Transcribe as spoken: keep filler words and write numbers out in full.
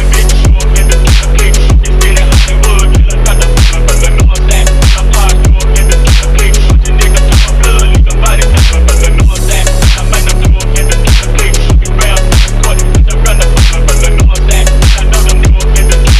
bitch.